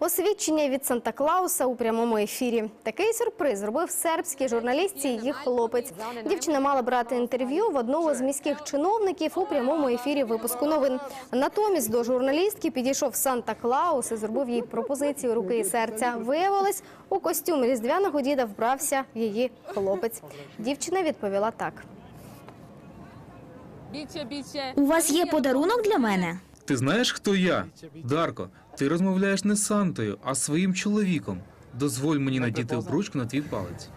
Освідчення від Санта-Клауса у прямому ефірі. Такий сюрприз зробив сербський журналіст і її хлопець. Дівчина мала брати інтерв'ю в одного з міських чиновників у прямому ефірі випуску новин. Натомість до журналістки підійшов Санта-Клаус і зробив їй пропозицію руки і серця. Виявилось, у костюм різдвяного діда вбрався її хлопець. Дівчина відповіла так. «У вас є подарунок для мене?» «Ти знаєш, хто я? Дарко, ти розмовляєш не з Сантою, а з своїм чоловіком. Дозволь мені надіти обручку на твій палець».